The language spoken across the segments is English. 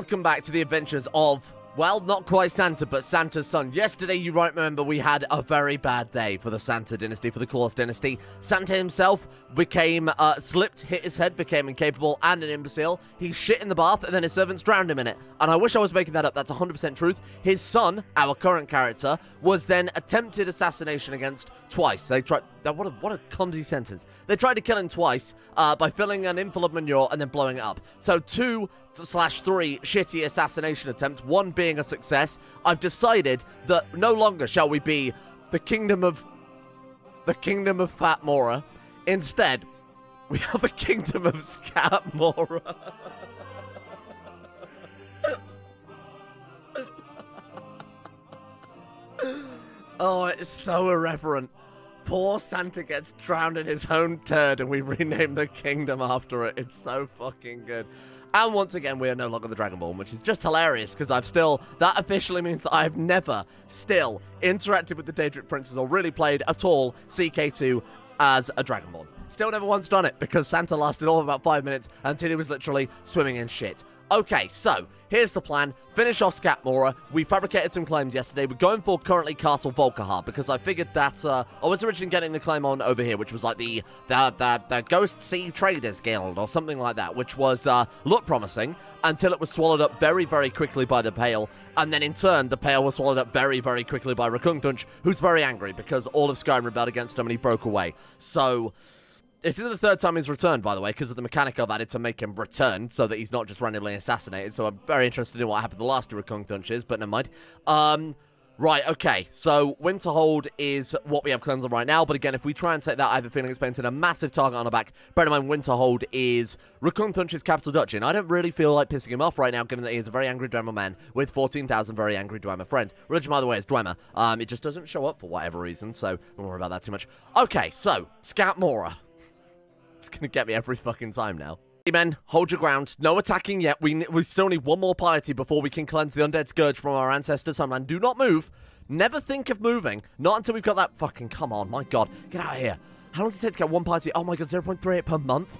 Welcome back to the adventures of, well, not quite Santa, but Santa's son. Yesterday, you right remember, we had a very bad day for the Santa dynasty, for the Claus dynasty. Santa himself became, slipped, hit his head, became incapable and an imbecile. He shit in the bath, and then his servants drowned him in it. And I wish I was making that up. That's 100% truth. His son, our current character, was then attempted assassination against twice. They tried... What a clumsy sentence. They tried to kill him twice by filling an infill of manure and then blowing it up. So 2/3 shitty assassination attempts, one being a success. I've decided that no longer shall we be the kingdom of Fatmora. Instead, we are the kingdom of Scatmora. Oh, it's so irreverent. Poor Santa gets drowned in his own turd, and we rename the kingdom after it. It's so fucking good. And once again, we are no longer the Dragonborn, which is just hilarious, because I've still... That officially means that I've never still interacted with the Daedric Princes or really played at all CK2 as a Dragonborn. Still never once done it, because Santa lasted all of about 5 minutes until he was literally swimming in shit. Okay, so, here's the plan. Finish off Scatmora. We fabricated some claims yesterday. We're going for, currently, Castle Volkihar, because I figured that, I was originally getting the claim on over here, which was, like, the Ghost Sea Traders Guild, or something like that, which was, looked promising, until it was swallowed up very, very quickly by the Pale, and then, in turn, the Pale was swallowed up very, very quickly by Rakungdunch, who's very angry, because all of Skyrim rebelled against him, and he broke away. So... This is the third time he's returned, by the way, because of the mechanic I've added to make him return, so that he's not just randomly assassinated, so I'm very interested in what happened the last two Rakungdunches, but never mind. Right, okay, so Winterhold is what we have claims on right now, but again, if we try and take that, I have a feeling it's painted a massive target on our back. Bear in mind, Winterhold is Rakungdunch's capital duchy, and I don't really feel like pissing him off right now, given that he is a very angry Dwemer man with 14,000 very angry Dwemer friends. Religion, by the way, is Dwemer. It just doesn't show up for whatever reason, so don't worry about that too much. Okay, so, Scatmora. It's gonna get me every fucking time now. Hey men, hold your ground. No attacking yet. We still need one more piety before we can cleanse the undead scourge from our ancestors' homeland. Do not move. Never think of moving. Not until we've got that fucking... Come on, my god. Get out of here. How long does it take to get one piety? Oh my god, 0.38 per month?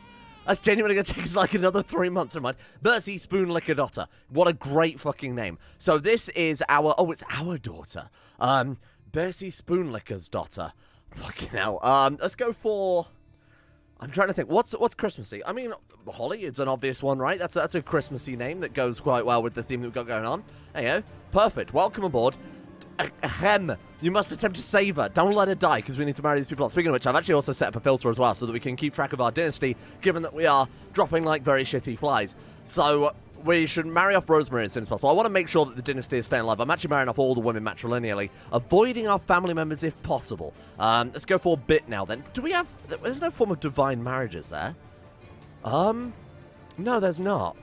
That's genuinely gonna take us like another 3 months, never mind. Bercy Spoon Lickerdotter. What a great fucking name. So this is our... Oh, it's our daughter. Bercy Spoon Licker's daughter. Fucking hell. Let's go for... I'm trying to think, what's Christmassy? I mean, Holly is an obvious one, right? That's a Christmassy name that goes quite well with the theme that we've got going on. There you go. Perfect. Welcome aboard. Ahem. You must attempt to save her. Don't let her die, because we need to marry these people up. Speaking of which, I've actually also set up a filter as well, so that we can keep track of our dynasty, given that we are dropping, like, very shitty flies. So... We should marry off Rosemary as soon as possible. I want to make sure that the dynasty is staying alive. I'm actually marrying off all the women matrilineally, avoiding our family members if possible. Let's go for a bit now, then. Do we have... There's no form of divine marriages there. No, there's not.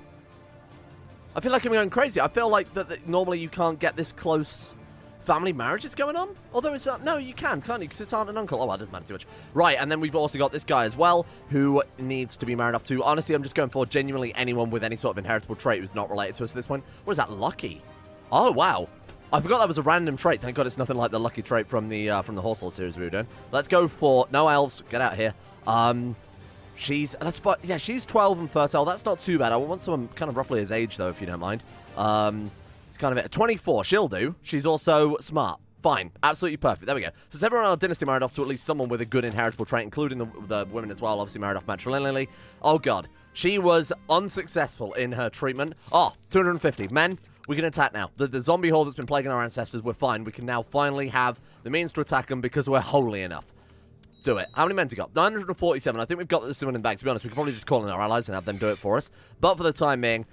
I feel like I'm going crazy. I feel like that normally you can't get this close... Family marriages going on? Although it's not... No, you can, can't you? Because it's aunt and uncle. Oh, well, it doesn't matter too much. Right, and then we've also got this guy as well, who needs to be married off to... Honestly, I'm just going for genuinely anyone with any sort of inheritable trait who's not related to us at this point. What is that? Lucky? Oh, wow. I forgot that was a random trait. Thank God it's nothing like the lucky trait from the Horse Lord series we were doing. Let's go for... No elves. Get out of here. Yeah, she's 12 and fertile. That's not too bad. I want someone kind of roughly his age, though, if you don't mind. It's kind of it. 24, she'll do. She's also smart. Fine. Absolutely perfect. There we go. So it's everyone in our dynasty married off to at least someone with a good inheritable trait, including the women as well, obviously married off matrilineally. Oh, God. She was unsuccessful in her treatment. Oh, 250. Men, we can attack now. The zombie horde that's been plaguing our ancestors, we're fine. We can now finally have the means to attack them because we're holy enough. Do it. How many men do you got? 947. I think we've got this one in the bag. To be honest, we can probably just call in our allies and have them do it for us. But for the time being...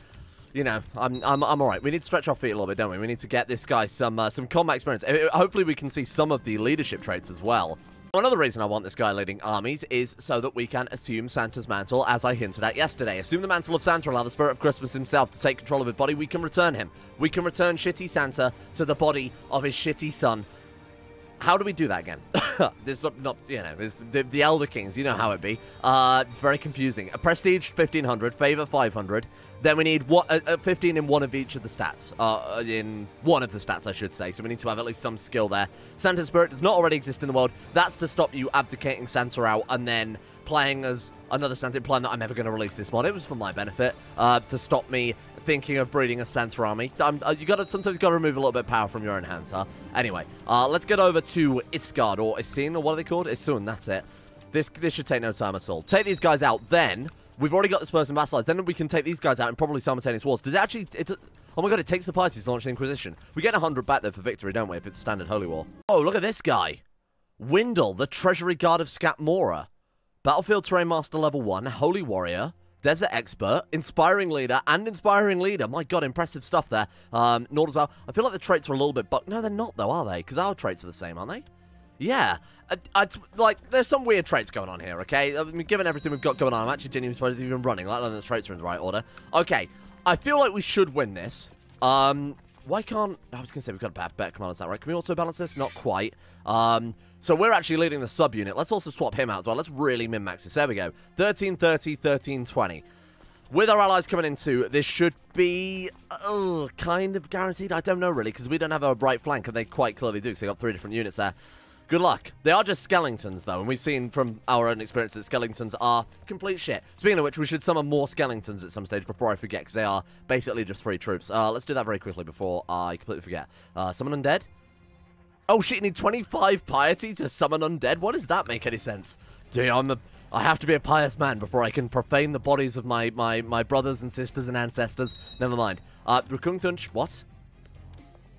You know, I'm all right. We need to stretch our feet a little bit, don't we? We need to get this guy some combat experience. Hopefully, we can see some of the leadership traits as well. Another reason I want this guy leading armies is so that we can assume Santa's mantle, as I hinted at yesterday. Assume the mantle of Santa, allow the spirit of Christmas himself to take control of his body. We can return him. We can return shitty Santa to the body of his shitty son. How do we do that again? There's not you know, there's the Elder Kings, you know how it be. It's very confusing. A prestige 1500, favor 500. Then we need 15 in one of each of the stats. In one of the stats, I should say. So we need to have at least some skill there. Santa Spirit does not already exist in the world. That's to stop you abdicating Santa out and then playing as another Santa, implying that I'm never going to release this mod. It was for my benefit, to stop me thinking of breeding a Santorami. You sometimes gotta remove a little bit of power from your own hands, huh? Anyway, let's get over to Isgard, or Issun, or what are they called? Issun, that's it. This should take no time at all. Take these guys out, then we've already got this person vassalized. Then we can take these guys out in probably simultaneous wars. Does it actually... oh my god, it takes the parties to launch the Inquisition. We get 100 back, though, for victory, don't we, if it's standard holy war. Oh, look at this guy. Windle, the Treasury Guard of Scatmora. Battlefield Terrain Master level 1, Holy Warrior, Desert Expert, Inspiring Leader, and Inspiring Leader. My god, impressive stuff there. Nord as well. I feel like the traits are a little bit bucked. No, they're not, though, are they? Because our traits are the same, aren't they? Yeah, like, there's some weird traits going on here, okay? I mean, given everything we've got going on, I'm actually genuinely surprised even running. Like, none of the traits are in the right order. Okay, I feel like we should win this. Why can't... I was going to say we've got a better commander, is that right? Can we also balance this? Not quite. So we're actually leading the sub-unit. Let's also swap him out as well. Let's really min-max this. There we go. 1330, 1320. With our allies coming in too, this should be kind of guaranteed. I don't know, really, because we don't have a right flank, and they quite clearly do, because they've got 3 different units there. Good luck. They are just skeletons, though, and we've seen from our own experience that skeletons are complete shit. Speaking of which, we should summon more skeletons at some stage before I forget, because they are basically just free troops. Let's do that very quickly before I completely forget. Summon undead? Oh, shit, you need 25 piety to summon undead? What does that make any sense? Dude, I have to be a pious man before I can profane the bodies of my brothers and sisters and ancestors. Never mind. Rakungdunch, what?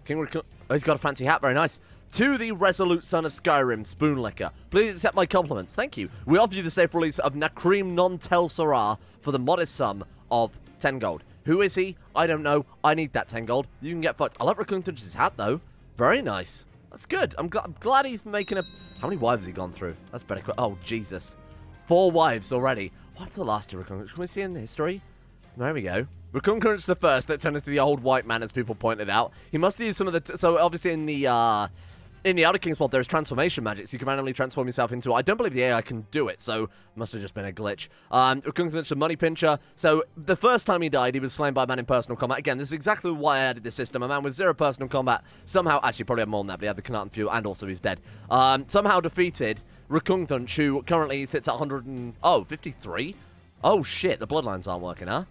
King Rakung... Oh, he's got a fancy hat. Very nice. To the resolute son of Skyrim, Spoonlicker. Please accept my compliments. Thank you. We offer you the safe release of Nakrim Non-Tel Sarah for the modest sum of 10 gold. Who is he? I don't know. I need that 10 gold. You can get fucked. I like Rakungdunch's hat, though. Very nice. That's good. I'm glad he's making a... How many wives has he gone through? That's better. Oh, Jesus. 4 wives already. What's the last of Rakungdunch? Can we see in history? There we go. Rakungdunch the first that turned into the old white man, as people pointed out. He must have used some of the... So, obviously, in the Elder Kings mod, there's transformation magic, so you can randomly transform yourself into... I don't believe the AI can do it, so it must have just been a glitch. Rakungdunch the Money Pincher. So, the first time he died, he was slain by a man in personal combat. Again, this is exactly why I added this system. A man with 0 personal combat, somehow... Actually, probably had more than that, but he had the Canatan Fuel, and also he's dead. Somehow defeated Rakungdunch, who currently sits at 100 and... Oh, 53? Oh, shit, the bloodlines aren't working, huh?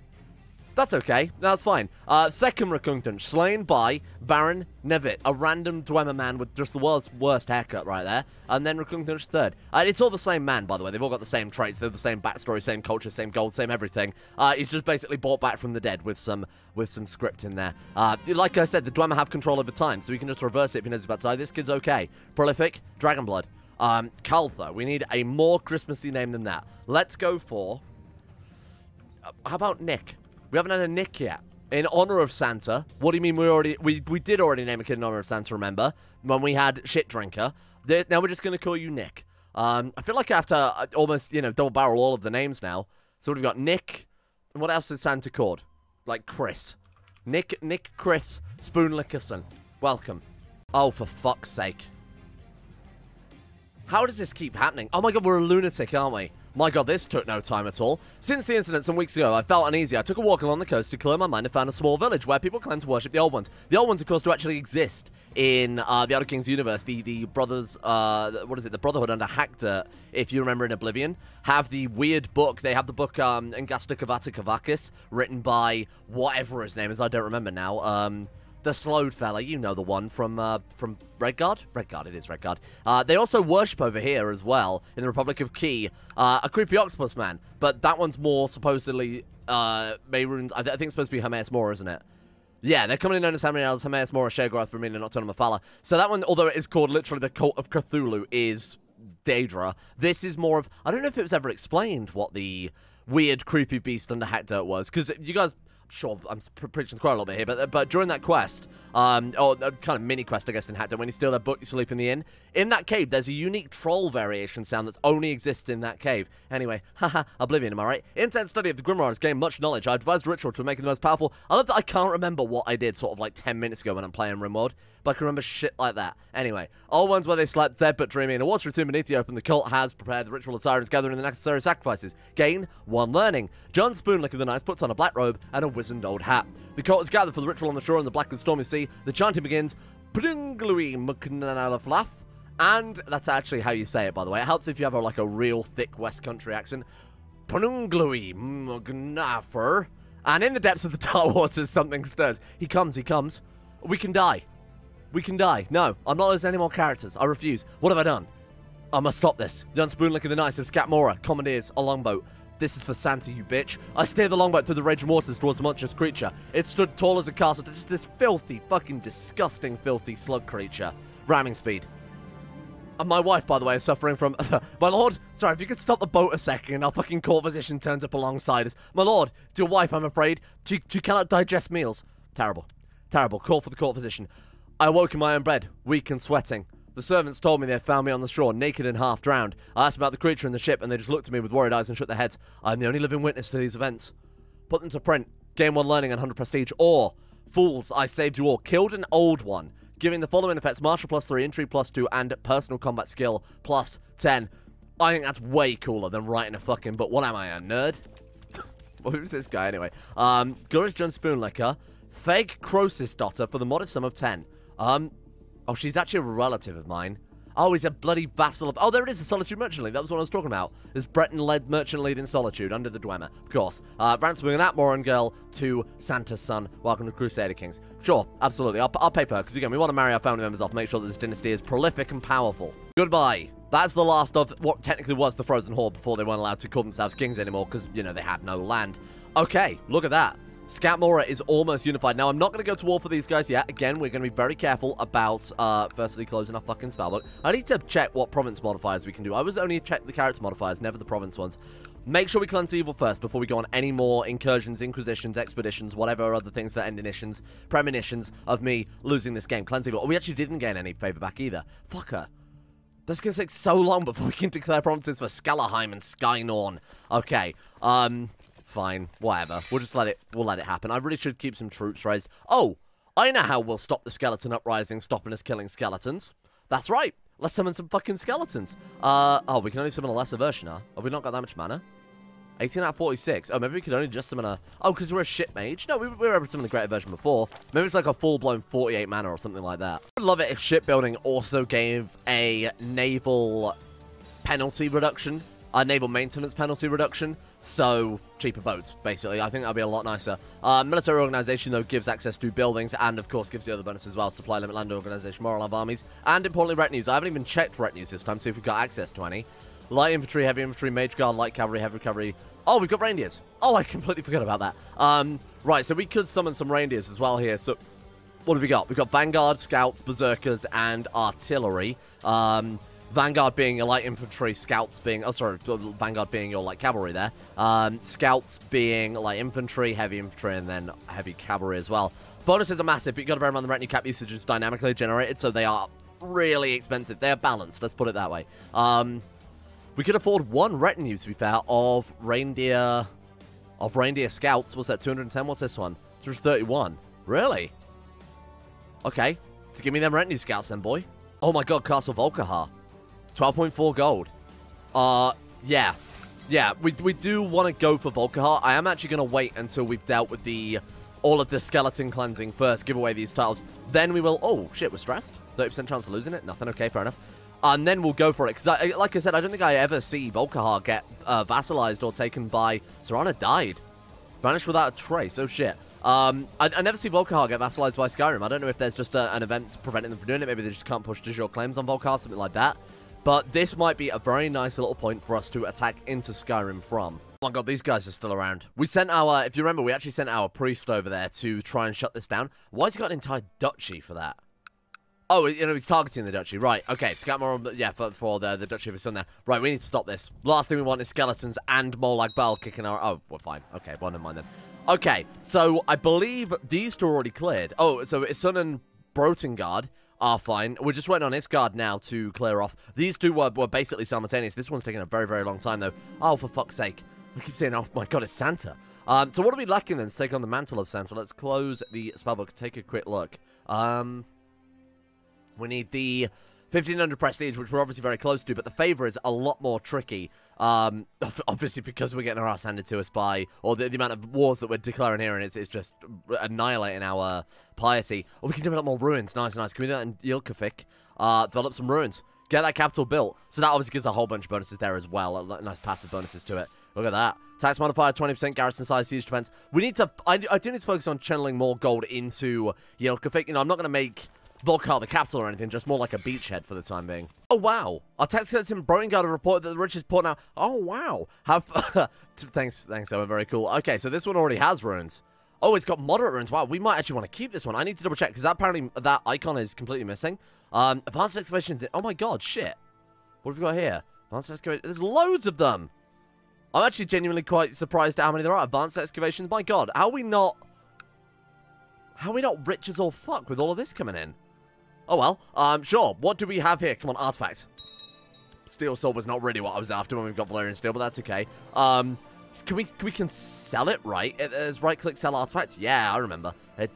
That's okay. That's fine. Second Rakungdunch, slain by Baron Nevit, a random Dwemer man with just the world's worst haircut right there. And then Rakungdunch third. It's all the same man, by the way. They've all got the same traits. They're the same backstory, same culture, same gold, same everything. He's just basically brought back from the dead with some script in there. Like I said, the Dwemer have control over time, so we can just reverse it if he knows about to die. This kid's okay. Prolific, Dragonblood. Kaltha. We need a more Christmassy name than that. Let's go for... how about Nick? We haven't had a Nick yet. In honor of Santa. What do you mean we did already name a kid in honor of Santa, remember? When we had Shit Drinker. Now we're just going to call you Nick. I feel like I have to almost, you know, double barrel all of the names now. So we've got Nick. And what else is Santa called? Like Chris. Nick Chris Spoonlickerson. Welcome. Oh, for fuck's sake. How does this keep happening? Oh my god, we're a lunatic, aren't we? My god, this took no time at all. Since the incident some weeks ago, I felt uneasy. I took a walk along the coast to clear my mind and found a small village where people claim to worship the Old Ones. The Old Ones, of course, do actually exist in the Elder Kings universe. The brothers, what is it? The Brotherhood under Haxter, if you remember in Oblivion, have the weird book. They have the book Ngasta Kavata Kavakis, written by whatever his name is. I don't remember now. The slowed fella, you know the one from Redguard? Redguard, it is Redguard. They also worship over here as well, in the Republic of Key, a creepy octopus man. But that one's more supposedly Mehrunes. I think it's supposed to be Hermaeus Mora, isn't it? Yeah, they're commonly known as Hermaeus Mora, Shegorath, Vermina, and Nocturnal, Mephala. So that one, although it is called literally the Cult of Cthulhu, is Daedra. This is more of... I don't know if it was ever explained what the weird, creepy beast under Haxter was, because you guys... Sure, I'm preaching the choir a little bit here, but during that quest, or kind of mini quest, I guess, in Haxter, when you steal their book, you sleep in the inn. In that cave, there's a unique troll variation sound that's only exists in that cave. Anyway, haha, Oblivion, am I right? Intense study of the Grimoire has gained much knowledge. I advised ritual to make it the most powerful. I love that I can't remember what I did sort of like 10 minutes ago when I'm playing Rimworld, but I can remember shit like that. Anyway, all ones where they slept dead but dreaming. In a watery tomb beneath the open, the cult has prepared the ritual of tyrants gathering the necessary sacrifices. Gain 1 learning. John Spoonlicker the Knight puts on a black robe and a wizened old hat. The cult is gathered for the ritual on the shore in the black and stormy sea. The chanting begins. Pdunglui Mgnaflaf. And that's actually how you say it, by the way. It helps if you have a real thick West Country accent. Pdunglui Mgnaflaf. And in the depths of the dark waters, something stirs. He comes, he comes. We can die. We can die. No, I'm not losing any more characters. I refuse. What have I done? I must stop this. The unspoonlick of the Knights of Scatmora commandeers a longboat. This is for Santa, you bitch. I steered the longboat through the raging waters towards the monstrous creature. It stood tall as a castle, just this filthy, fucking disgusting, filthy slug creature. Ramming speed. And my wife, by the way, is suffering from... My lord, sorry, if you could stop the boat a second and our fucking court physician turns up alongside us. My lord, to your wife, I'm afraid. She cannot digest meals. Terrible. Terrible. Call for the court physician. I awoke in my own bed, weak and sweating. The servants told me they had found me on the shore, naked and half-drowned. I asked about the creature in the ship, and they just looked at me with worried eyes and shook their heads. I am the only living witness to these events. Put them to print. Gain 1 learning and 100 prestige. Or, fools, I saved you all. Killed an old one. Giving the following effects martial +3, entry +2, and personal combat skill +10. I think that's way cooler than writing a fucking book. What am I, a nerd? Well, who's this guy anyway? Gurus John Spoonlicker. Feg Crosis Dotter for the modest sum of 10. Oh, she's actually a relative of mine. Oh, he's a bloody vassal of... Oh, there it is, the Solitude Merchant League. That was what I was talking about. This Breton-led Merchant League in Solitude, under the Dwemer, of course. Ransoming an Atmoran girl to Santa's son. Welcome to Crusader Kings. Sure, absolutely. I'll pay for her, because, again, we want to marry our family members off, make sure that this dynasty is prolific and powerful. Goodbye. That's the last of what technically was the Frozen Horde before they weren't allowed to call themselves kings anymore, because, you know, they had no land. Okay, look at that. Scatmora is almost unified. Now, I'm not going to go to war for these guys yet. Again, we're going to be very careful about, firstly, closing our fucking spellbook. I need to check what province modifiers we can do. I was only checking the character modifiers, never the province ones. Make sure we cleanse evil first before we go on any more incursions, inquisitions, expeditions, whatever other things that end in-itions, premonitions of me losing this game. Cleanse evil. We actually didn't gain any favor back either. Fuck her. That's going to take so long before we can declare provinces for Scalaheim and Skynorn. Okay. Fine, whatever. We'll let it happen. I really should keep some troops raised. Oh, I know how we'll stop the skeleton uprising, stopping us killing skeletons. That's right. Let's summon some fucking skeletons. Oh, we can only summon a lesser version, huh? Have we not got that much mana? 18 out of 46. Oh, maybe we could only just summon a... Oh, because we're a ship mage. No, we were able to summon the greater version before. Maybe it's like a full-blown 48 mana or something like that. I would love it if shipbuilding also gave a naval penalty reduction. A naval maintenance penalty reduction, so cheaper boats, basically. I think that'll be a lot nicer. Military organization, though, gives access to buildings and, of course, gives the other bonus as well. Supply limit, land organization, morale of armies, and, importantly, retinues. I haven't even checked retinues this time, see if we've got access to any. Light infantry, heavy infantry, mage guard, light cavalry, heavy cavalry. Oh, we've got reindeers. Oh, I completely forgot about that. Right, so we could summon some reindeers as well here. So what have we got? We've got vanguard, scouts, berserkers, and artillery. Vanguard being a light infantry, scouts being... Oh, sorry, vanguard being your light cavalry there. Scouts being light infantry, heavy infantry, and then heavy cavalry as well. Bonuses are massive, but you've got to bear in mind the retinue cap usage is dynamically generated, so they are really expensive. They are balanced, let's put it that way. We could afford one retinue, to be fair, of reindeer... scouts. What's that, 210? What's this one? 331. Really? Okay. So give me them retinue scouts then, boy. Oh my god, Castle Volkihar. 12.4 gold. Yeah. Yeah, we do want to go for Volkihar. I am actually going to wait until we've dealt with all of the skeleton cleansing first, give away these titles. Then we will... Oh, shit, we're stressed. 30% chance of losing it. Nothing. Okay, fair enough. And then we'll go for it. Because, like I said, I don't think I ever see Volkihar get vassalized or taken by... Serana died. Vanished without a trace. Oh, shit. I never see Volkihar get vassalized by Skyrim. I don't know if there's just an event preventing them from doing it. Maybe they just can't push de jure claims on Volkihar, something like that. But this might be a very nice little point for us to attack into Skyrim from. Oh my god, these guys are still around. We sent our, if you remember, we actually sent our priest over there to try and shut this down. Why has he got an entire duchy for that? Oh, you know, he's targeting the duchy. Right, okay. Scatmora, yeah, for the duchy of his son there. Right, we need to stop this. Last thing we want is skeletons and Molag Bal kicking our... Oh, we're fine. Okay, well, never mind then. Okay, so I believe these two are already cleared. Oh, so his son and Brotengard... are fine. We're just waiting on Isgard now to clear off. These two were basically simultaneous. This one's taking a very, very long time, though. Oh, for fuck's sake. I keep saying, oh my god, it's Santa. So what are we lacking then to take on the mantle of Santa? Let's close the spellbook, take a quick look. We need the 1500 prestige, which we're obviously very close to, but the favor is a lot more tricky. Obviously because we're getting our ass handed to us by, or the amount of wars that we're declaring here, and it's just annihilating our piety. Oh, we can develop more ruins. Nice, nice. Can we do that in Yilkevik? Develop some ruins. Get that capital built. So that obviously gives a whole bunch of bonuses there as well. Nice passive bonuses to it. Look at that. Tax modifier, 20%, garrison size, siege defense. We need to... I do need to focus on channeling more gold into Yilkevik. You know, I'm not going to make Volkihar the capital or anything, just more like a beachhead for the time being. Oh, wow. Our tax collector in Broengarde reported that the richest port now... Oh, wow. Have... Thanks, that went very cool. Okay, so this one already has runes. Oh, it's got moderate runes. Wow, we might actually want to keep this one. I need to double check, because apparently that icon is completely missing. Advanced excavations... Oh, my God, shit. What have we got here? Advanced excavations... There's loads of them. I'm actually genuinely quite surprised at how many there are. Advanced excavations... My God, how are we not... How are we not rich as all fuck with all of this coming in? Oh, well. Sure. What do we have here? Come on, artifact. Steel sword was not really what I was after when we've got Valerian steel, but that's okay. Can we sell it, right? It's right-click sell artifacts? Yeah, I remember.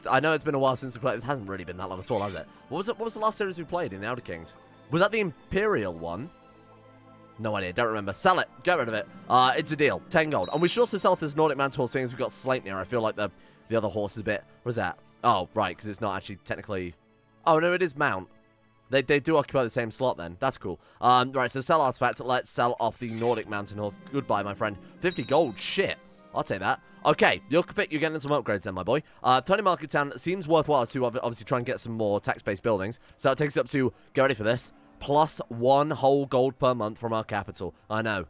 I know it's been a while since we played. It hasn't really been that long at all, has it? What was the last series we played in Elder Kings? Was that the Imperial one? No idea. Don't remember. Sell it. Get rid of it. It's a deal. 10 gold. And we should also sell this Nordic Mantle seeing as we've got Sleipnir. I feel like the other horse is a bit... What is that? Oh, right, because it's not actually technically... Oh, no, it is mount. They do occupy the same slot then. That's cool. Right, so sell artifacts. Let's sell off the Nordic Mountain Horse. Goodbye, my friend. 50 gold. Shit. I'll take that. Okay, Yilkevik, you're getting some upgrades then, my boy. Tony Market Town seems worthwhile to obviously try and get some more tax-based buildings. So that takes it up to... Get ready for this. Plus one whole gold per month from our capital. I know.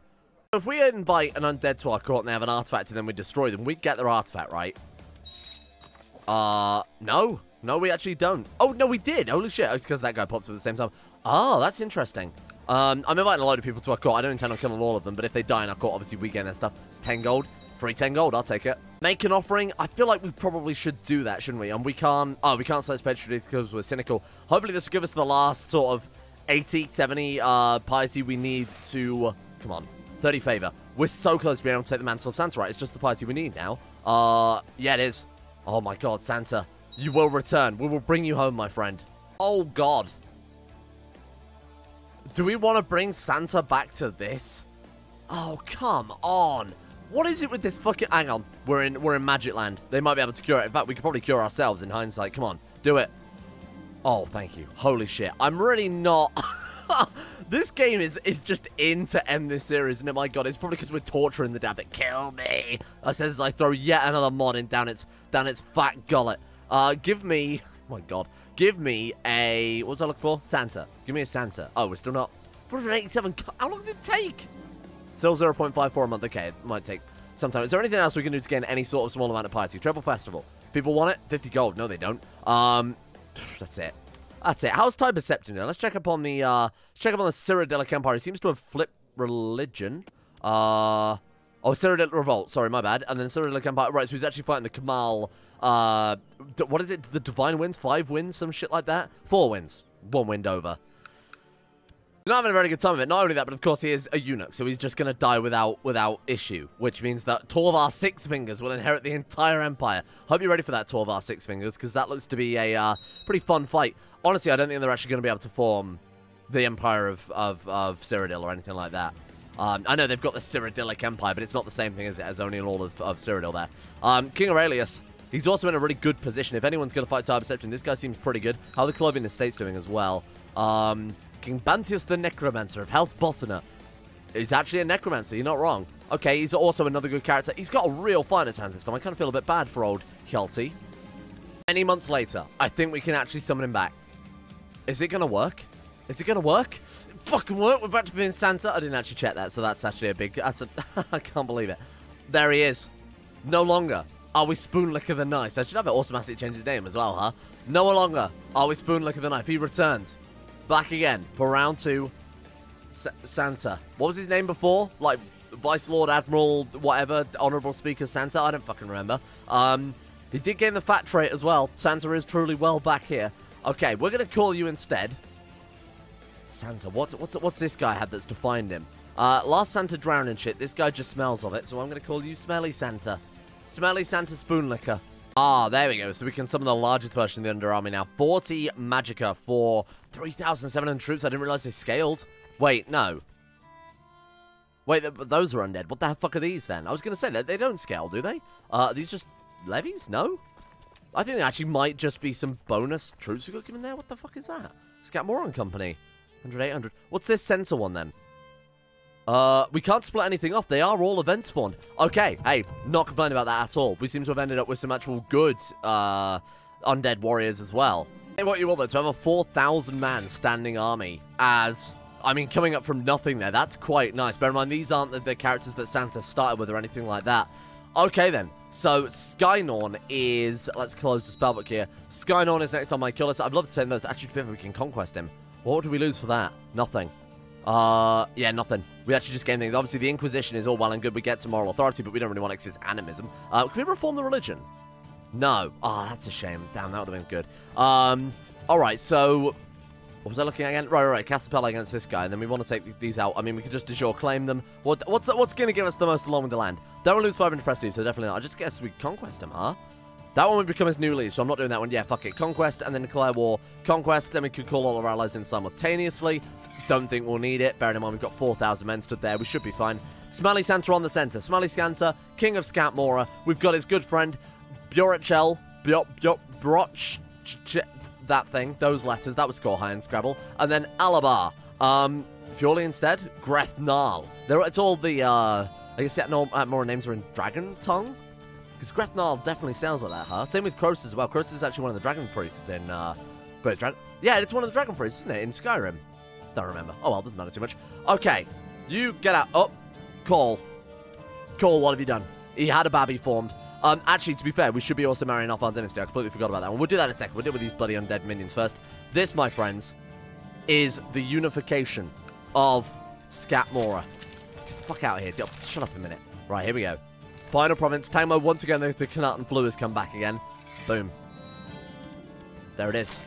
So if we invite an undead to our court and they have an artifact and then we destroy them, we get their artifact, right? No. No, we actually don't. Oh, no, we did. Holy shit. It's because that guy pops up at the same time. Oh, that's interesting. I'm inviting a load of people to our court. I don't intend on killing all of them, but if they die in our court, obviously we gain their stuff. It's 10 gold. Free 10 gold. I'll take it. Make an offering. I feel like we probably should do that, shouldn't we? And we can't... Oh, we can't select Patriot because we're cynical. Hopefully this will give us the last sort of 80, 70 piety we need to... Come on. 30 favor. We're so close to being able to take the Mantle of Santa, right? It's just the piety we need now. Yeah, it is. Oh my God, Santa, you will return. We will bring you home, my friend. Oh God. Do we want to bring Santa back to this? Oh, come on. What is it with this fucking... Hang on. We're in Magic Land. They might be able to cure it. In fact, we could probably cure ourselves in hindsight. Come on, do it. Oh, thank you. Holy shit. I'm really not... This game is just in to end this series, and oh my God, it's probably because we're torturing the dab. It kill me. I says as I throw yet another mod in down its fat gullet. Give me, oh my God, give me a what was I looking for? Santa. Give me a Santa. Oh, we're still not 487. How long does it take? Still 0.54 a month. Okay, it might take some time. Is there anything else we can do to gain any sort of small amount of piety? Treble Festival. People want it. 50 gold. No, they don't. That's it. That's it. How's Tiber Septim now? Let's check up on the Cyrodiilic Empire. He seems to have flipped religion. Oh, Cyrodiilic Revolt. Sorry, my bad. And then Cyrodiilic Empire. Right, so he's actually fighting the Kamal. What is it? The Divine Winds? 5 wins? Some shit like that? 4 wins. 1 wind over. Not having a very good time of it. Not only that, but of course he is a eunuch, so he's just going to die without issue, which means that Torvar Sixfingers will inherit the entire empire. Hope you're ready for that, Torvar Sixfingers, because that looks to be a pretty fun fight. Honestly, I don't think they're actually going to be able to form the empire of Cyrodiil or anything like that. I know they've got the Cyrodiilic Empire, but it's not the same thing as it has only in all of Cyrodiil there. King Aurelius, he's also in a really good position. If anyone's going to fight Tiber Septim, this guy seems pretty good. How the Clovian Estate's doing as well. King Bantius the Necromancer of House Bossina. He's actually a Necromancer, you're not wrong. Okay, he's also another good character. He's got a real fire in his hands this time. I kind of feel a bit bad for old Hjalti. Many months later, I think we can actually summon him back. Is it going to work? Is it going to work? It fucking work! We're about to be in Santa. I didn't actually check that, so that's actually a big... I can't believe it. There he is. No longer are we Spoonlicker the Knife. I should have it automatically change his name as well, huh? No longer are we Spoonlicker the Knife. He returns. Back again for round 2. Santa. What was his name before? Like, Vice Lord, Admiral, whatever, Honorable Speaker Santa? I don't fucking remember. He did gain the fat trait as well. Santa is truly well back here. Okay, we're going to call you instead. Santa, what's this guy had that's defined him? Last Santa drowned in shit. This guy just smells of it, so I'm going to call you Smelly Santa. Smelly Santa Spoonlicker. Ah, there we go. So we can summon the largest version of the Underarmy now. 40 Magicka for 3,700 troops. I didn't realize they scaled. Wait, no. Wait, those are undead. What the fuck are these then? I was going to say that they don't scale, do they? Are these just levies? No? I think they actually might just be some bonus troops we got given there. What the fuck is that? Scatmora Company. 100, 800. What's this Centaur one then? We can't split anything off. They are all event spawned. Okay, hey, not complaining about that at all. We seem to have ended up with some actual good undead warriors as well. What you want, though, to have a 4,000-man standing army as... I mean, coming up from nothing there, that's quite nice. Bear in mind, these aren't the characters that Santa started with or anything like that. Okay, then. So, Skynorn is... Let's close the spellbook here. Skynorn is next on my kill list. I'd love to send those. Actually, if we can conquest him. What would we lose for that? Nothing. Yeah, nothing. We actually just gain things. Obviously, the Inquisition is all well and good. We get some moral authority, but we don't really want it because it's animism. Can we reform the religion? No. Ah, oh, that's a shame. Damn, that would have been good. All right, so... What was I looking at again? Right. Cast a spell against this guy, and then we want to take these out. I mean, we could just de jure claim them. What's going to give us the most along with the land? That one lose 500 prestige, so definitely not. I just guess we conquest him, huh? That one would become his new liege, so I'm not doing that one. Yeah, fuck it. Conquest, and then declare war. Conquest, then we could call all our allies in simultaneously. Don't think we'll need it. Bearing in mind, we've got 4,000 men stood there. We should be fine. Smelly Santa on the center. Smelly Santa, King of Scatmora. We've got his good friend, Bjorachel. That thing, those letters, that was score high in Scrabble. And then Alabar. Fjorli instead, Grethnal. It's all the, I guess the more names are in Dragon Tongue? Because Grethnal definitely sounds like that, huh? Same with Croesus as well. Croesus is actually one of the Dragon Priests in, Great Dragon. Yeah, it's one of the Dragon Priests, isn't it, in Skyrim? Don't remember. Oh well, doesn't matter too much. Okay, you get out. Up. Call. Call, what have you done? He had a babby formed. Actually, to be fair, we should be also marrying off our dynasty. I completely forgot about that one. We'll do that in a second. We'll deal with these bloody undead minions first. This, my friends, is the unification of Scatmora. Get the fuck out of here. Shut up a minute. Right, here we go. Final province. Tangmo, once again, the Carnarvon flu has come back again. Boom. There it is.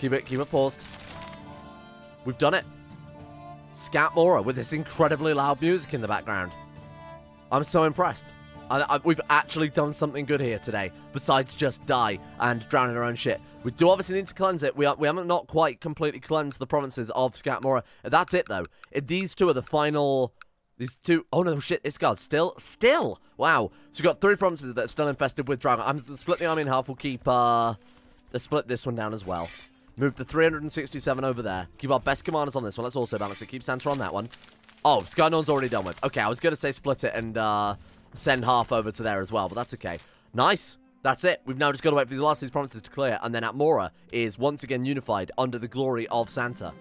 Keep it paused. We've done it. Scatmora with this incredibly loud music in the background. I'm so impressed. We've actually done something good here today, besides just die and drown in our own shit. We do obviously need to cleanse it. We haven't not quite completely cleansed the provinces of Scatmora. That's it, though. These two are the final... These two... Oh, no, shit. Isgard. Still? Wow. So we've got three provinces that are still infested with dragon. I'm going to split the army in half. We'll keep... Let's split this one down as well. Move the 367 over there. Keep our best commanders on this one. Let's also balance it. Keep Santa on that one. Oh, Skynorn's already done with. Okay, I was going to say split it and... send half over to there as well, but that's okay. Nice. That's it. We've now just got to wait for the last of these provinces to clear, and then Atmora is once again unified under the glory of Santa.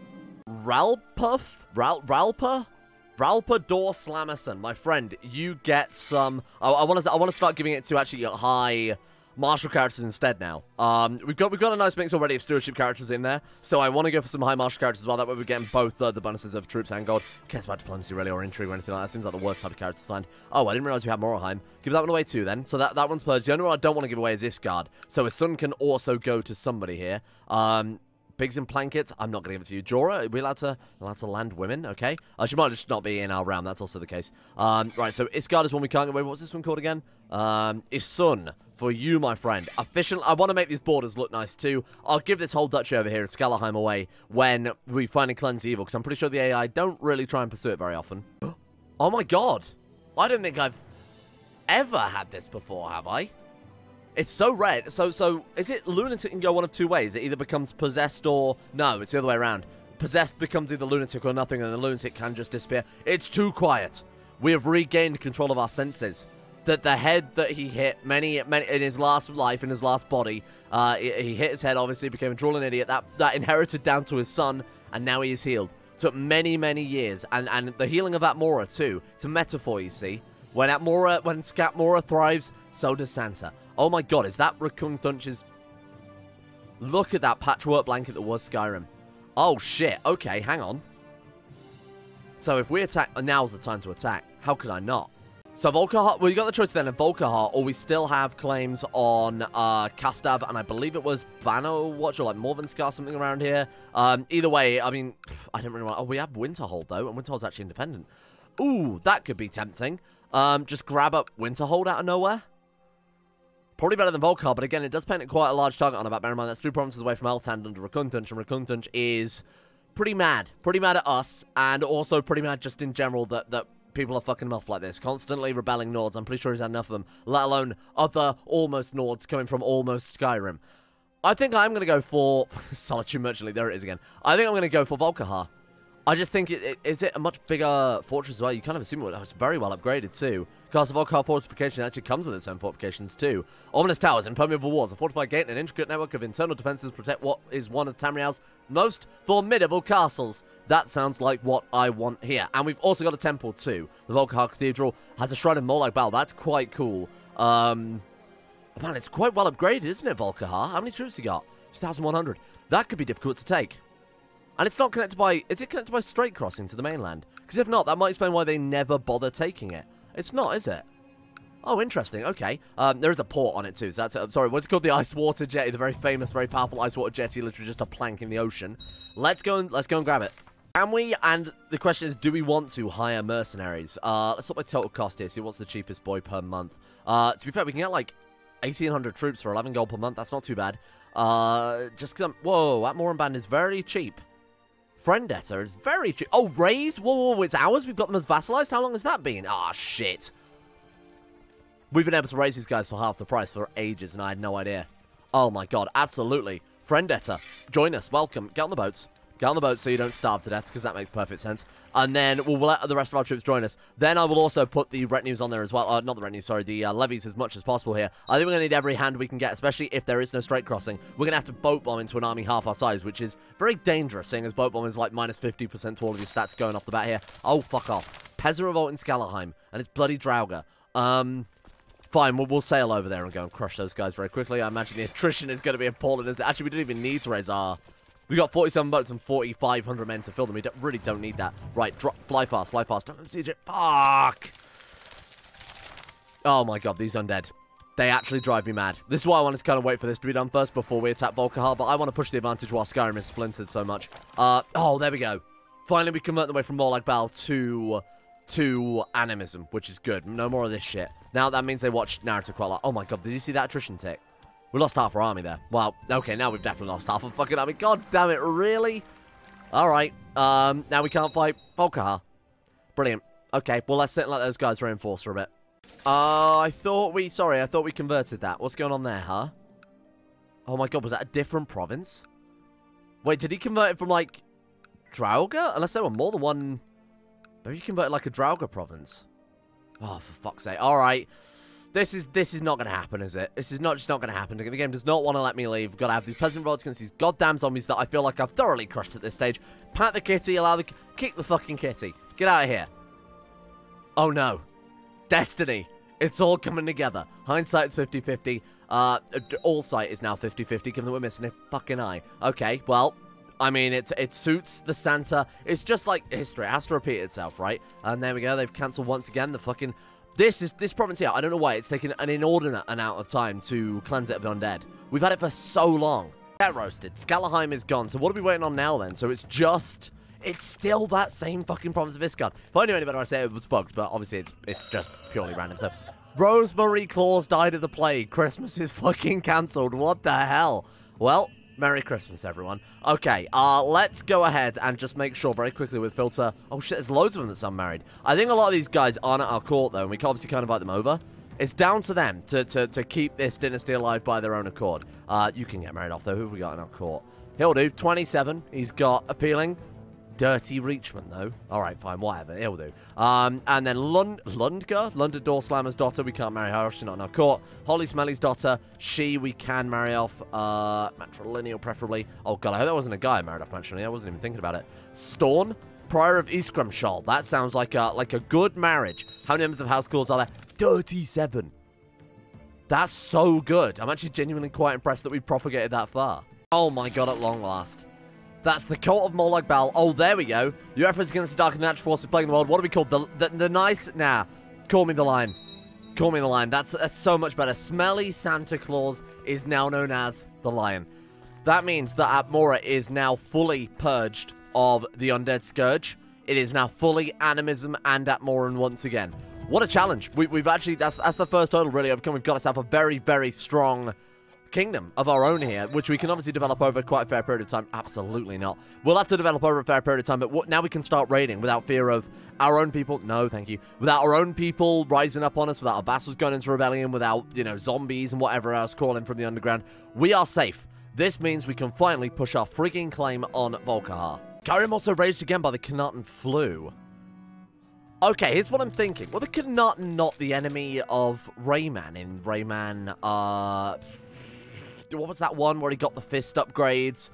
Ralpa Dor Slamerson, my friend, you get some... I want to start giving it to actually high martial characters instead now. We've got a nice mix already of stewardship characters in there, so I want to go for some high martial characters as well. That way we're getting both the bonuses of troops and gold. Who cares about diplomacy really or intrigue or anything like that? Seems like the worst type of character to land. Oh, I didn't realize we had Moralheim. Give that one away too then. So that one's purged. The only one I don't want to give away is Isgard. So Issun can also go to somebody here. Pigs and Plankets, I'm not going to give it to you. Jorah, are we allowed to land women? Okay. She might just not be in our realm. That's also the case. Right, so Isgard is one we can't get away. What's this one called again? Issun, for you, my friend. Official. I want to make these borders look nice, too. I'll give this whole duchy over here in Scalaheim away when we finally cleanse the evil, because I'm pretty sure the AI don't really try and pursue it very often. Oh, my God. I don't think I've ever had this before, have I? It's so red. So is it lunatic can go one of two ways? It either becomes possessed or... No, it's the other way around. Possessed becomes either lunatic or nothing, and the lunatic can just disappear. It's too quiet. We have regained control of our senses. That the head that he hit many in his last life, in his last body, he hit his head, obviously, became a drooling idiot. That inherited down to his son, and now he is healed. Took many, many years. And the healing of Atmora, too. It's a metaphor, you see. When Scatmora thrives, so does Santa. Oh my God, is that Rakungdunch's... Look at that patchwork blanket that was Skyrim. Oh shit, okay, hang on. So if we attack... Now's the time to attack. How could I not? So Volkihar... Well, you got the choice then of Volkihar, or we still have claims on Kastav, and I believe it was Banowatch, or like Morvenskar, something around here. Either way, I mean, I don't really want... Oh, we have Winterhold, though, and Winterhold's actually independent. Ooh, that could be tempting. Just grab up Winterhold out of nowhere. Probably better than Volkihar, but again, it does paint quite a large target on about. Bear in mind, that's 2 provinces away from Eltand under Rakungdunch, and Rakungdunch is pretty mad. Pretty mad at us, and also pretty mad just in general that people are fucking him off like this. Constantly rebelling Nords. I'm pretty sure he's had enough of them, let alone other almost Nords coming from almost Skyrim. I think I'm going to go for... Solitude Merchant League, there it is again. I think I'm going to go for Volkihar. I just think is it a much bigger fortress as well? You kind of assume it was very well upgraded too. Castle Volkihar fortification actually comes with its own fortifications too. Ominous towers, impermeable walls, a fortified gate, and an intricate network of internal defenses protect what is one of Tamriel's most formidable castles. That sounds like what I want here. And we've also got a temple too. The Volkihar Cathedral has a shrine of Molag Bal. That's quite cool. Man, it's quite well upgraded, isn't it, Volkihar? How many troops you got? 2,100. That could be difficult to take. And it's not connected by... Is it connected by straight crossing to the mainland? Because if not, that might explain why they never bother taking it. It's not, is it? Oh, interesting. Okay. There is a port on it, too. So that's... I'm sorry, what's it called? The Icewater Jetty. The very famous, very powerful Icewater Jetty. Literally just a plank in the ocean. Let's go and grab it. Can we? And the question is, do we want to hire mercenaries? Let's look at my total cost here. See what's the cheapest boy per month. To be fair, we can get, like, 1,800 troops for 11 gold per month. That's not too bad. Just because I'm... Whoa, Atmoran Band is very cheap. Friendetta is very cheap. Oh, raised? Whoa, whoa, whoa, it's ours? We've got them as vassalized? How long has that been? Ah, shit. We've been able to raise these guys for half the price for ages, and I had no idea. Oh, my God. Absolutely. Friendetta, join us. Welcome. Get on the boats. Get on the boat so you don't starve to death, because that makes perfect sense. And then we'll let the rest of our troops join us. Then I will also put the retinues on there as well. Not the retinues, sorry. The levies as much as possible here. I think we're going to need every hand we can get, especially if there is no straight crossing. We're going to have to boat bomb into an army half our size, which is very dangerous, seeing as boat bomb is like minus 50% to all of your stats going off the bat here. Oh, fuck off. Pezzer Revolt in Scalaheim, and it's bloody Draugr. Fine, we'll sail over there and go and crush those guys very quickly. I imagine the attrition is going to be appalling. Actually, we don't even need to raise our... We got 47 boats and 4,500 men to fill them. We really don't need that. Right, fly fast, fly fast. Don't siege it. Fuck! Oh my God, these undead. They actually drive me mad. This is why I wanted to kind of wait for this to be done first before we attack Volkihar, but I want to push the advantage while Skyrim is splintered so much. Oh, there we go. Finally, we convert the way from Molag Bal to Animism, which is good. No more of this shit. Now that means they watch narrative quite a lot. Oh my God, did you see that attrition tick? We lost half our army there. Well, okay, now we've definitely lost half our fucking army. God damn it, really? All right. Now we can't fight Volkihar. Brilliant. Okay, well, let's sit and let those guys reinforce for a bit. Sorry, I thought we converted that. What's going on there, huh? Oh, my God, was that a different province? Wait, did he convert it from, like, Draugr? Unless there were more than one... Maybe he converted, like, a Draugr province. Oh, for fuck's sake. All right. This is not going to happen, is it? This is not just not going to happen. The game does not want to let me leave. Got to have these peasant roads against these goddamn zombies that I feel like I've thoroughly crushed at this stage. Pat the kitty, kick the fucking kitty. Get out of here. Oh no. Destiny. It's all coming together. Hindsight's 50-50. All sight is now 50-50, given that we're missing a fucking eye. Okay, well... I mean, it suits the Santa. It's just like history. It has to repeat itself, right? And there we go. They've cancelled once again the fucking... This province here, I don't know why it's taken an inordinate amount of time to cleanse it of undead. We've had it for so long. Get roasted. Scalaheim is gone. So what are we waiting on now then? So it's just... It's still that same fucking province of Isgard. If I knew any better, I'd say it was bugged. But obviously it's just purely random. So Rosemary Claus died of the plague. Christmas is fucking cancelled. What the hell? Well, Merry Christmas, everyone. Okay, let's go ahead and just make sure very quickly with filter. Oh, shit, there's loads of them that's unmarried. I think a lot of these guys aren't at our court, though, and we can obviously kind of invite them over. It's down to them to keep this dynasty alive by their own accord. You can get married off, though. Who have we got in our court? He'll do. 27. He's got appealing. Dirty Reachman, though. All right, fine, whatever. He'll do. And then Lundgar, London Doorslammer's daughter. We can't marry her. She's not in our court. Holly Smelly's daughter. She we can marry off. Matrilineal, preferably. Oh, God, I hope that wasn't a guy I married off matrilineal. I wasn't even thinking about it. Storn, Prior of Eastgrimshall. That sounds like a good marriage. How many members of house calls are there? 37. That's so good. I'm actually genuinely quite impressed that we propagated that far. Oh, my God, at long last. That's the Cult of Molag Bal. Oh, there we go. Your efforts against the dark and natural forces plaguing the world. What are we called? The nice... Nah. Call me the Lion. Call me the Lion. That's so much better. Smelly Santa Claus is now known as the Lion. That means that Atmora is now fully purged of the Undead Scourge. It is now fully Animism and Atmoran once again. What a challenge. We've actually... That's the first hurdle, really. We've got ourselves a very, very strong... kingdom of our own here, which we can obviously develop over quite a fair period of time. Absolutely not. We'll have to develop over a fair period of time, but now we can start raiding without fear of our own people. No, thank you. Without our own people rising up on us, without our vassals going into rebellion, without, you know, zombies and whatever else calling from the underground. We are safe. This means we can finally push our freaking claim on Volkihar. Skyrim also raged again by the Khnaton flu. Okay, here's what I'm thinking. Were the Khnaton not the enemy of Rayman in Rayman, what was that one where he got the fist upgrades?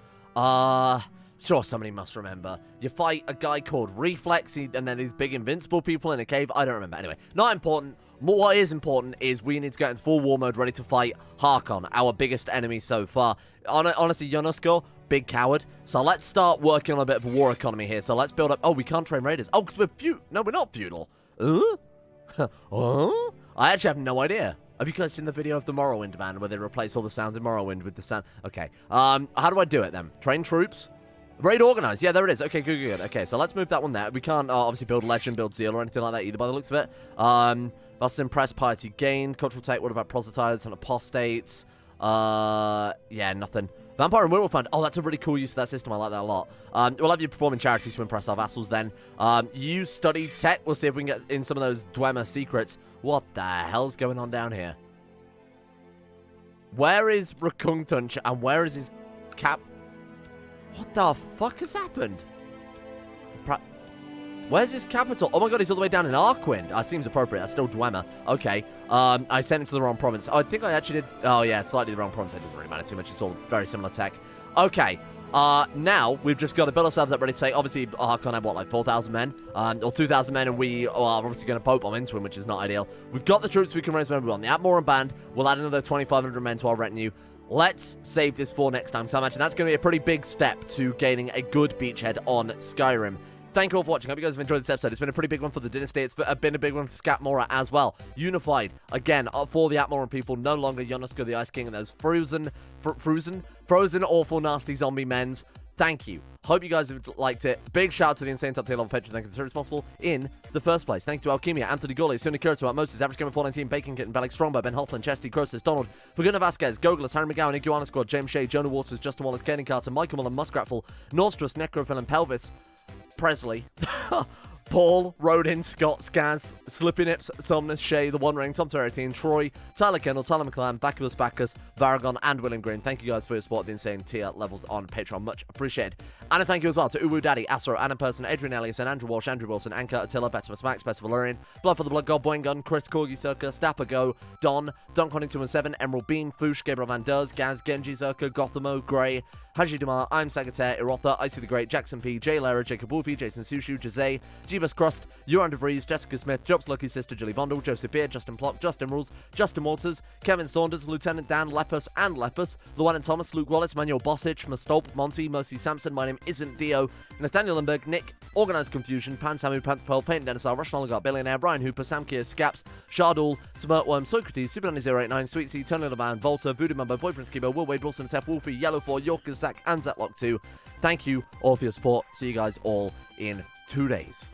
Sure, somebody must remember. You fight a guy called Reflex and then these big invincible people in a cave. I don't remember. Anyway, not important. What is important is we need to get into full war mode, ready to fight Harkon, our biggest enemy so far. Honestly, Yonosko, big coward. So let's start working on a bit of a war economy here. So let's build up. Oh, we can't train raiders. Oh, because we're feudal. No, we're not feudal. I actually have no idea. Have you guys seen the video of the Morrowind Band where they replace all the sounds in Morrowind with the sound? Okay. How do I do it then? Train troops. Raid organized. Yeah, there it is. Okay, good, good, good. Okay, so let's move that one there. We can't obviously build Legend, build Zeal, or anything like that either by the looks of it. That's impressed, piety gained. Cultural tech. What about proselytizers and apostates? Yeah, nothing. Vampire and Werewolf Fund. Oh, that's a really cool use of that system. I like that a lot. We'll have you performing charities to impress our vassals then. You study tech. We'll see if we can get in some of those Dwemer secrets. What the hell's going on down here? Where is Rakungdunch and where is his cap? What the fuck has happened? Where's his capital? Oh my god, he's all the way down in Arkwind. That seems appropriate. That's still Dwemer. Okay. I sent him to the wrong province. Oh, I think I actually did. Oh, yeah, slightly the wrong province. It doesn't really matter too much. It's all very similar tech. Okay. Now, we've just got to build ourselves up ready to take. Obviously, Harkon had, what, like 4,000 men? Or 2,000 men, and we are obviously going to pope bomb into him, which is not ideal. We've got the troops we can raise when we want. The Atmoran Band will add another 2,500 men to our retinue. Let's save this for next time. So I imagine that's going to be a pretty big step to gaining a good beachhead on Skyrim. Thank you all for watching. I hope you guys have enjoyed this episode. It's been a pretty big one for the Dynasty. It's been a big one for Scatmora as well. Unified, again, for the Atmoran people. No longer Yonosko the Ice King and those frozen, awful, nasty zombie men's. Thank you. Hope you guys have liked it. Big shout out to the Insane Top Tier level Patreon. Thank you for responsible in the first place. Thank you to Alchemia, Anthony Gulli, Suna Kirito, Moses, Average Gamer 419, Bacon Kitten, Bellic Strongbow, Ben Hoffman, Chesty, Croesus, Donald, Faguna Vasquez, Gogolus, Harry McGowan, Iguana Squad, James Shea, Jonah Waters, Justin Wallace, Kaden Carter, Michael Mullen, Muskratful, Nordstrus, Necrophil, and Pelvis. Presley, Paul, Rodin, Scott, Skaz, Slippy Nips, Somnus, Shay, The One Ring, Tom Terratine, Troy, Tyler Kendall, Tyler McClan, Bacchus Bacchus, Varagon, and William Green. Thank you guys for your support at the Insane Tier levels on Patreon. Much appreciated. And a thank you as well to Uwu Daddy, Asro, Anna Person, Adrian Elias, and Andrew Walsh, Andrew Wilson, Anchor, Attila, Betimus Max, Best Valerian, Blood for the Blood God, Boing Gun, Chris, Corgi, Circa, Stapago, Don, Don Conning 217, Emerald Bean, Foosh, Gabriel Van Ders, Gaz, Genji, Zerka, Gothamo, Grey, Haji Damar, I'm Sagatair, Irotha, Icy the Great, Jackson P, Jay Lehrer, Jacob Wolfie, Jason Sushu, Jose, Jeebus Crust, Yoran DeVries, Jessica Smith, Job's Lucky Sister, Julie Vondel, Joseph Beer, Justin Plock, Justin Rules, Justin Walters, Kevin Saunders, Lieutenant Dan, Lepus and Lepus, Luann and Thomas, Luke Wallace, Manuel Bossich, Mastolp, Monty, Mercy Sampson, My Name Isn't Dio, Nathaniel Lindbergh, Nick, Organized Confusion, Pan Samu, Panther Pearl, Peyton Denisar, Russian Oligarch, Billionaire, Brian Hooper, Sam Keir, Scaps, Shardul, Smirtworm, Socrates, Super9089, Sweet Sea, Tony LeBan, Volta, Voodoo Mumbo, Boyfriend Skibo, Will Wade, Wilson, Tef, Wolfie, Yellow4, Yorkers, Zach and Zetlock 2. Thank you all for your support. See you guys all in 2 days.